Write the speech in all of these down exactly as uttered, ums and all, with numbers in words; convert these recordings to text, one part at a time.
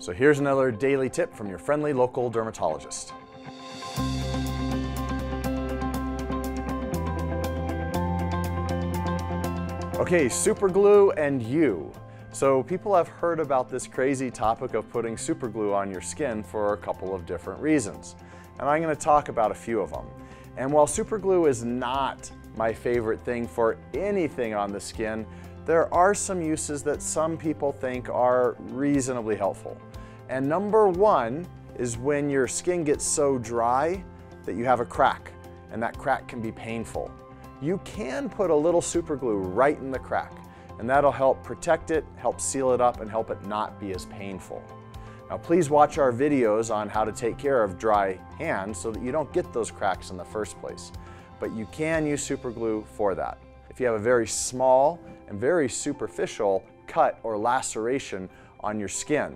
So here's another daily tip from your friendly local dermatologist. Okay, super glue and you. So people have heard about this crazy topic of putting super glue on your skin for a couple of different reasons. And I'm going to talk about a few of them. And while super glue is not my favorite thing for anything on the skin, there are some uses that some people think are reasonably helpful. And number one is when your skin gets so dry that you have a crack, and that crack can be painful. You can put a little super glue right in the crack, and that'll help protect it, help seal it up, and help it not be as painful. Now please watch our videos on how to take care of dry hands so that you don't get those cracks in the first place. But you can use super glue for that. If you have a very small and very superficial cut or laceration on your skin,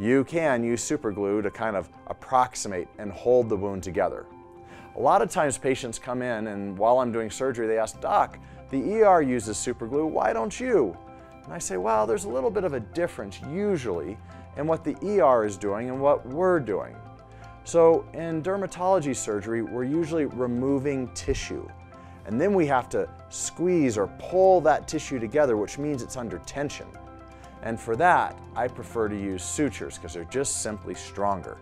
you can use super glue to kind of approximate and hold the wound together. A lot of times patients come in and while I'm doing surgery they ask, "Doc, the E R uses super glue, why don't you?" And I say, well, there's a little bit of a difference usually in what the E R is doing and what we're doing. So in dermatology surgery, we're usually removing tissue. And then we have to squeeze or pull that tissue together, which means it's under tension. And for that, I prefer to use sutures because they're just simply stronger.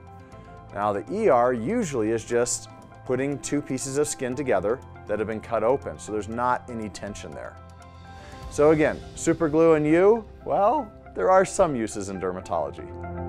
Now the E R usually is just putting two pieces of skin together that have been cut open, so there's not any tension there. So again, super glue and you, well, there are some uses in dermatology.